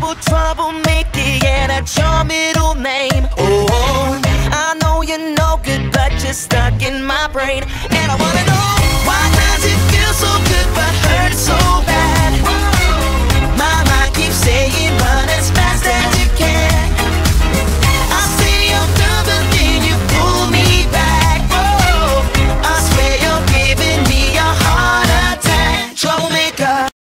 trouble, Mickey, yeah, that's your middle name. Oh, I know you're no good, but you're stuck in my brain, and I wanna